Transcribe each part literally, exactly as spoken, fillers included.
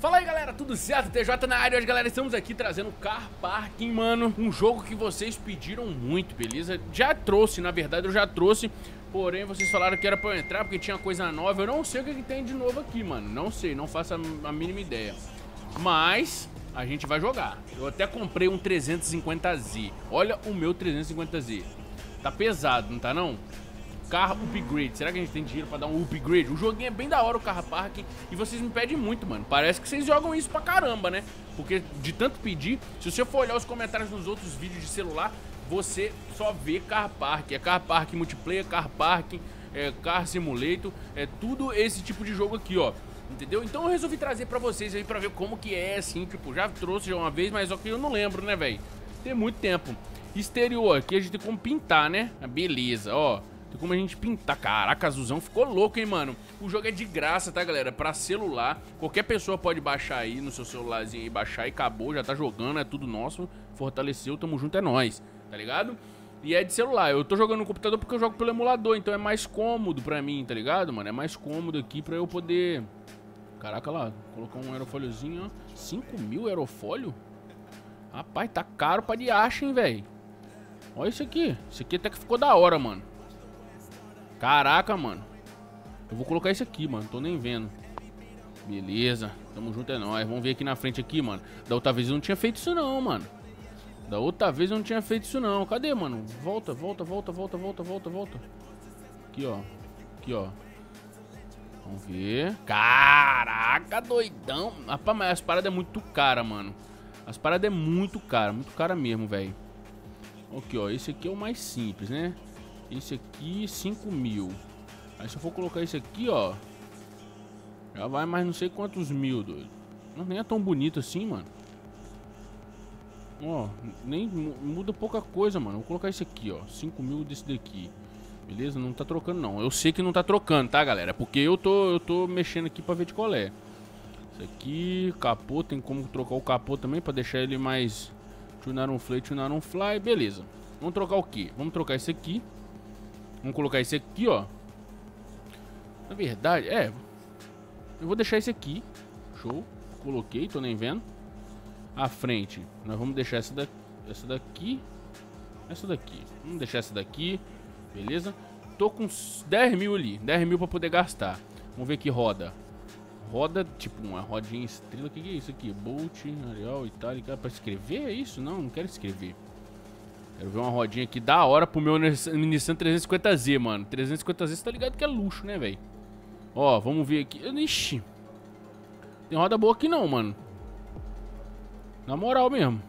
Fala aí galera, tudo certo? T J na área. Hoje galera, estamos aqui trazendo Car Park, mano. Um jogo que vocês pediram muito, beleza? Já trouxe, na verdade eu já trouxe. Porém, vocês falaram que era pra eu entrar porque tinha coisa nova. Eu não sei o que, que tem de novo aqui, mano. Não sei, não faço a, a mínima ideia. Mas a gente vai jogar. Eu até comprei um trezentos e cinquenta Z. Olha o meu trezentos e cinquenta Z. Tá pesado, não tá não? Carro upgrade, será que a gente tem dinheiro pra dar um upgrade? O joguinho é bem da hora, o Car Park. E vocês me pedem muito, mano. Parece que vocês jogam isso pra caramba, né? Porque de tanto pedir, se você for olhar os comentários nos outros vídeos de celular, você só vê Car Park. É Car Park Multiplayer, Car Park, é Car Simulator, é tudo esse tipo de jogo aqui, ó. Entendeu? Então eu resolvi trazer pra vocês aí pra ver como que é, assim, tipo, já trouxe já uma vez, mas só que eu não lembro, né, velho? Tem muito tempo. Exterior, aqui a gente tem como pintar, né? Beleza, ó. Tem como a gente pintar. Caraca, azulzão ficou louco, hein, mano? O jogo é de graça, tá, galera? Pra celular. Qualquer pessoa pode baixar aí no seu celularzinho aí, baixar e acabou. Já tá jogando, é tudo nosso. Fortaleceu, tamo junto, é nóis. Tá ligado? E é de celular. Eu tô jogando no computador porque eu jogo pelo emulador. Então é mais cômodo pra mim, tá ligado, mano? É mais cômodo aqui pra eu poder... Caraca, lá. Colocar um aerofóliozinho, ó. cinco mil aerofólio? Rapaz, tá caro pra diacho, hein, velho? Olha isso aqui. Isso aqui até que ficou da hora, mano. Caraca, mano. Eu vou colocar isso aqui, mano. Tô nem vendo. Beleza. Tamo junto, é nóis. Vamos ver aqui na frente aqui, mano. Da outra vez eu não tinha feito isso não, mano. Da outra vez eu não tinha feito isso não. Cadê, mano? Volta, volta, volta, volta, volta, volta, volta. Aqui, ó. Aqui, ó. Vamos ver. Caraca, doidão. Rapaz, mas as paradas é muito cara, mano. As paradas é muito cara. Muito cara mesmo, velho. Aqui, ó. Esse aqui é o mais simples, né? Esse aqui, cinco mil. Aí se eu for colocar esse aqui, ó, já vai mais não sei quantos mil, doido. Mas nem é tão bonito assim, mano. Ó, nem muda pouca coisa, mano. Vou colocar esse aqui, ó, cinco mil desse daqui. Beleza? Não tá trocando, não. Eu sei que não tá trocando, tá, galera? Porque eu tô, eu tô mexendo aqui pra ver de qual é. Isso aqui, capô. Tem como trocar o capô também pra deixar ele mais... Tunar um fly, tunar um fly. Beleza. Vamos trocar o quê? Vamos trocar esse aqui. Vamos colocar esse aqui, ó. Na verdade, é. Eu vou deixar esse aqui. Show. Coloquei, tô nem vendo. A frente, nós vamos deixar essa daqui. Essa daqui. Essa daqui. Vamos deixar essa daqui. Beleza. Tô com dez mil ali. dez mil pra poder gastar. Vamos ver aqui, roda. Roda, tipo uma rodinha estrela. O que, que é isso aqui? Bolt, Arial, Itálica. Pra escrever é isso? Não, não quero escrever. Quero ver uma rodinha aqui da hora pro meu Nissan trezentos e cinquenta Z, mano. trezentos e cinquenta Z, você tá ligado que é luxo, né, velho? Ó, vamos ver aqui. Ixi. Tem roda boa aqui não, mano. Na moral mesmo.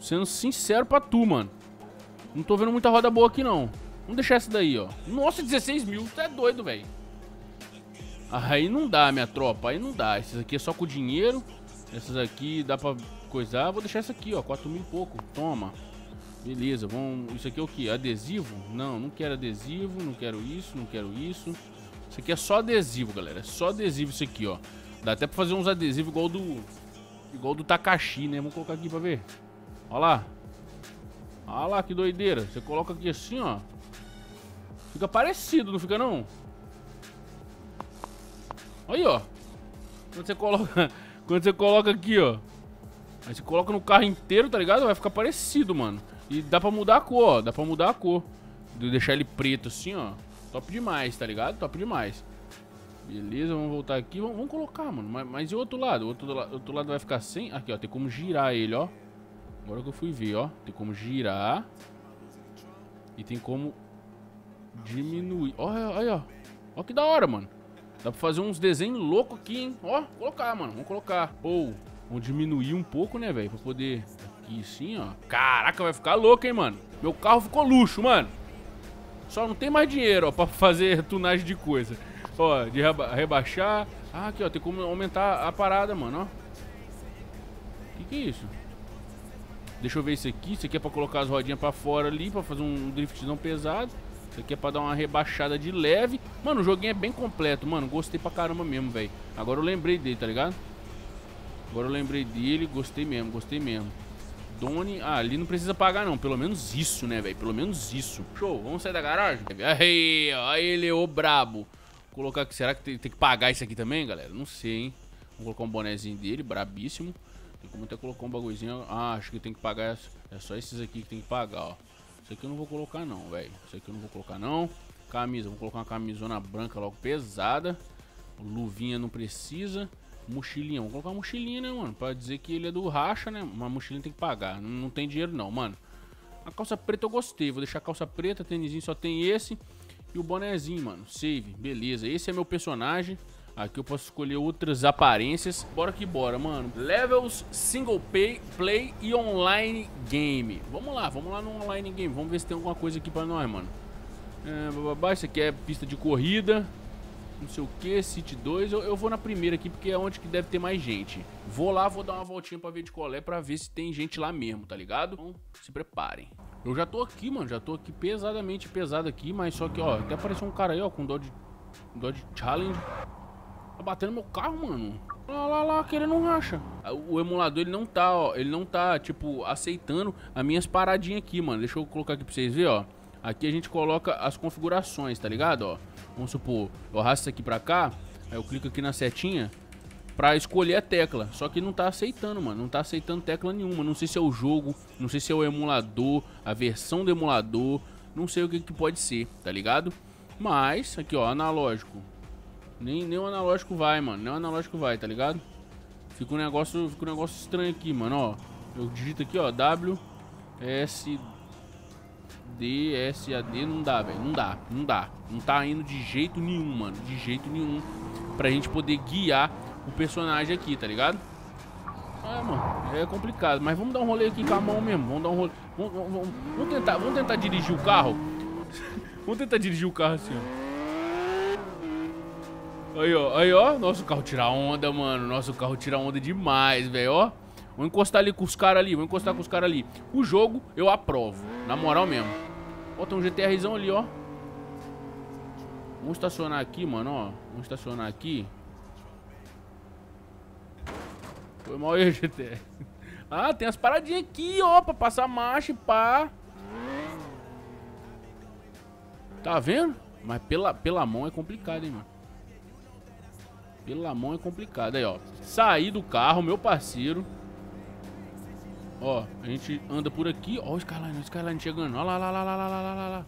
Sendo sincero pra tu, mano. Não tô vendo muita roda boa aqui não. Vamos deixar essa daí, ó. Nossa, dezesseis mil. Tu é doido, velho. Aí não dá, minha tropa. Aí não dá. Essas aqui é só com dinheiro. Essas aqui dá pra coisar. Vou deixar essa aqui, ó. quatro mil e pouco. Toma. Beleza, vamos... Isso aqui é o que? Adesivo? Não, não quero adesivo, não quero isso, não quero isso. Isso aqui é só adesivo, galera. É só adesivo isso aqui, ó. Dá até pra fazer uns adesivos igual do... Igual do Takashi, né? Vamos colocar aqui pra ver. Olha lá. Olha lá, que doideira. Você coloca aqui assim, ó. Fica parecido, não fica não? Aí, ó. Quando você coloca... Quando você coloca aqui, ó. Aí você coloca no carro inteiro, tá ligado? Vai ficar parecido, mano. E dá pra mudar a cor, ó. Dá pra mudar a cor. De deixar ele preto assim, ó. Top demais, tá ligado? Top demais. Beleza, vamos voltar aqui. Vamos, vamos colocar, mano. Mas, mas e o outro lado? O outro, outro lado vai ficar sem... Aqui, ó. Tem como girar ele, ó. Agora que eu fui ver, ó. Tem como girar. E tem como diminuir. Ó, aí, ó. Ó que da hora, mano. Dá pra fazer uns desenhos loucos aqui, hein? Ó, colocar, mano. Vamos colocar. Ou... Vamos diminuir um pouco, né, velho? Pra poder... Aqui sim, ó. Caraca, vai ficar louco, hein, mano? Meu carro ficou luxo, mano. Só não tem mais dinheiro, ó, pra fazer tunagem de coisa. Ó, de reba rebaixar. Ah, aqui, ó. Tem como aumentar a parada, mano, ó. Que que é isso? Deixa eu ver isso aqui. Isso aqui é pra colocar as rodinhas pra fora ali, pra fazer um driftzão pesado. Isso aqui é pra dar uma rebaixada de leve. Mano, o joguinho é bem completo, mano. Gostei pra caramba mesmo, velho. Agora eu lembrei dele, tá ligado? Agora eu lembrei dele, gostei mesmo, gostei mesmo. Doni, ah, ali não precisa pagar não. Pelo menos isso, né, velho? Pelo menos isso. Show, vamos sair da garagem? Aí, ó, ele, ô brabo. Vou colocar aqui, será que tem, tem que pagar isso aqui também, galera? Não sei, hein? Colocou um bonezinho dele, brabíssimo. Tem como até colocar um bagulhozinho. Ah, acho que tem que pagar. É só esses aqui que tem que pagar, ó. Isso aqui eu não vou colocar não, velho. Isso aqui eu não vou colocar não. Camisa, vou colocar uma camisona branca logo pesada. Luvinha não precisa. Mochilinha, vou colocar uma mochilinha, né, mano? Pra dizer que ele é do racha, né? Uma mochilinha tem que pagar. Não, não tem dinheiro não, mano. A calça preta eu gostei. Vou deixar a calça preta. Tênisinho só tem esse. E o bonezinho, mano. Save. Beleza. Esse é meu personagem. Aqui eu posso escolher outras aparências. Bora que bora, mano. Levels, single play, play e online game. Vamos lá, vamos lá no online game. Vamos ver se tem alguma coisa aqui pra nós, mano. É, bababá, isso aqui é pista de corrida. Não sei o que, City dois. Eu, eu vou na primeira aqui porque é onde que deve ter mais gente. Vou lá, vou dar uma voltinha pra ver de qual é, pra ver se tem gente lá mesmo, tá ligado? Então, se preparem. Eu já tô aqui, mano. Já tô aqui pesadamente pesado aqui. Mas só que, ó, até apareceu um cara aí, ó, com Dodge, Dodge Challenge. Tá batendo meu carro, mano. Lá, lá, lá, querendo um racha. O emulador, ele não tá, ó. Ele não tá, tipo, aceitando as minhas paradinhas aqui, mano. Deixa eu colocar aqui pra vocês verem, ó. Aqui a gente coloca as configurações, tá ligado, ó. Vamos supor, eu arrasto isso aqui pra cá. Aí eu clico aqui na setinha pra escolher a tecla. Só que não tá aceitando, mano. Não tá aceitando tecla nenhuma. Não sei se é o jogo, não sei se é o emulador, a versão do emulador. Não sei o que que pode ser, tá ligado? Mas, aqui, ó, analógico. Nem, nem o analógico vai, mano. Nem o analógico vai, tá ligado? Fica um negócio, fica um negócio estranho aqui, mano, ó. Eu digito aqui, ó, W, S, D, S, A, D. Não dá, velho. Não dá, não dá. Não tá indo de jeito nenhum, mano. De jeito nenhum. Pra gente poder guiar o personagem aqui, tá ligado? É, mano. É complicado. Mas vamos dar um rolê aqui com a mão mesmo. Vamos dar um rolê. Vamos, vamos, vamos, tentar, vamos tentar dirigir o carro. Vamos tentar dirigir o carro assim, ó. Aí, ó, aí, ó, nosso carro tira onda, mano. Nosso carro tira onda demais, velho, ó. Vou encostar ali com os caras ali, vou encostar com os caras ali. O jogo eu aprovo, na moral mesmo. Ó, tem um GTRzão ali, ó. Vamos estacionar aqui, mano, ó. Vamos estacionar aqui. Foi mal aí, G T R. Ah, tem as paradinhas aqui, ó, pra passar marcha e pá. Tá vendo? Mas pela, pela mão é complicado, hein, mano. Pela mão é complicado. Aí, ó. Saí do carro, meu parceiro. Ó, a gente anda por aqui. Ó, o Skyline, o Skyline chegando. Ó lá, lá, lá, lá, lá, lá, lá, lá.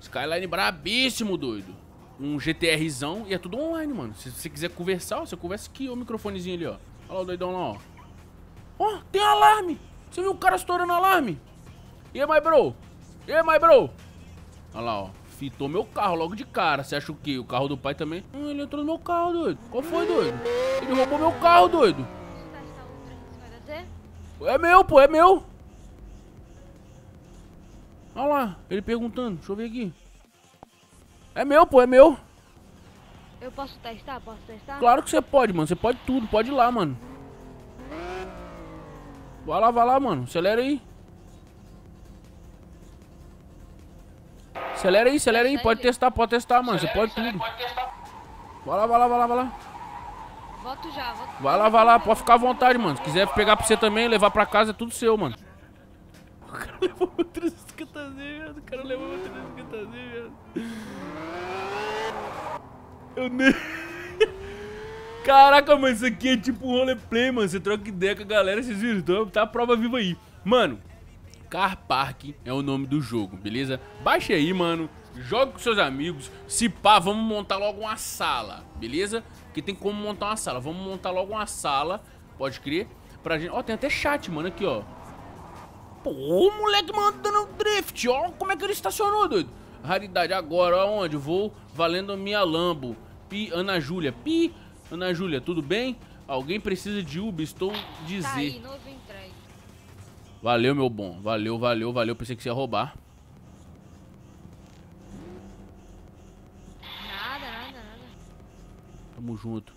Skyline brabíssimo, doido. Um GTRzão. E é tudo online, mano. Se você quiser conversar, ó, você conversa aqui. Ó, o microfonezinho ali, ó. Ó lá o doidão lá, ó. Ó, tem alarme. Você viu o cara estourando alarme? E aí, my bro? E aí, my bro? Ó lá, ó. Fitou meu carro logo de cara. Você acha o quê? O carro do pai também? Hum, ele entrou no meu carro, doido. Qual foi, doido? Ele roubou meu carro, doido. É meu, pô, é meu. Olha lá, ele perguntando. Deixa eu ver aqui. É meu, pô, é meu. Eu posso testar? Posso testar? Claro que você pode, mano. Você pode tudo. Pode ir lá, mano. Vai lá, vai lá, mano. Acelera aí. Acelera aí, acelera aí, pode testar, pode testar, mano. Você pode tudo. Vai lá, vai lá, vai lá, vai lá. Volto já, volto. Vai lá, vai lá, pode ficar à vontade, mano. Se quiser pegar pra você também, levar pra casa, é tudo seu, mano. O cara levou meu trezentos e cinquenta Z, velho. O cara levou meu trezentos e cinquenta Z, velho. Eu nem. Caraca, mano, isso aqui é tipo um roleplay, mano. Você troca ideia com a galera, vocês viram? Então tá a prova viva aí. Mano. Car Park é o nome do jogo, beleza? Baixe aí, mano, jogue com seus amigos, se pá, vamos montar logo uma sala, beleza? Porque tem como montar uma sala, vamos montar logo uma sala, pode crer, pra gente... Ó, tem até chat, mano, aqui, ó. Pô, o moleque mandando um drift, ó, como é que ele estacionou, doido? Raridade agora, ó, onde? Vou valendo minha Lambo. Pi, Ana Júlia, Pi, Ana Júlia, tudo bem? Alguém precisa de Uber, estou dizer. Tá aí, novo entregue. Valeu, meu bom. Valeu, valeu, valeu. Pensei que você ia roubar. Nada, nada, nada. Tamo junto.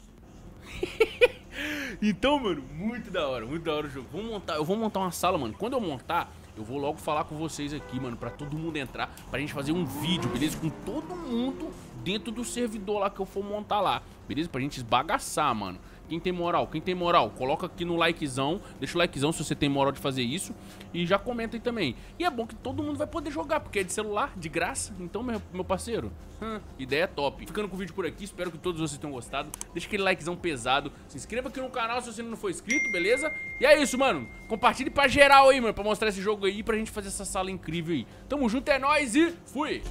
Então, mano, muito da hora, muito da hora o jogo. Vamos montar, eu vou montar uma sala, mano. Quando eu montar, eu vou logo falar com vocês aqui, mano, pra todo mundo entrar, pra gente fazer um vídeo, beleza? Com todo mundo dentro do servidor lá que eu for montar lá, beleza? Pra gente esbagaçar, mano. Quem tem moral? Quem tem moral? Coloca aqui no likezão. Deixa o likezão se você tem moral de fazer isso. E já comenta aí também. E é bom que todo mundo vai poder jogar, porque é de celular, de graça. Então, meu, meu parceiro, hum, ideia top. Ficando com o vídeo por aqui. Espero que todos vocês tenham gostado. Deixa aquele likezão pesado. Se inscreva aqui no canal se você não for inscrito, beleza? E é isso, mano. Compartilhe pra geral aí, mano. Pra mostrar esse jogo aí. Pra gente fazer essa sala incrível aí. Tamo junto, é nóis e fui!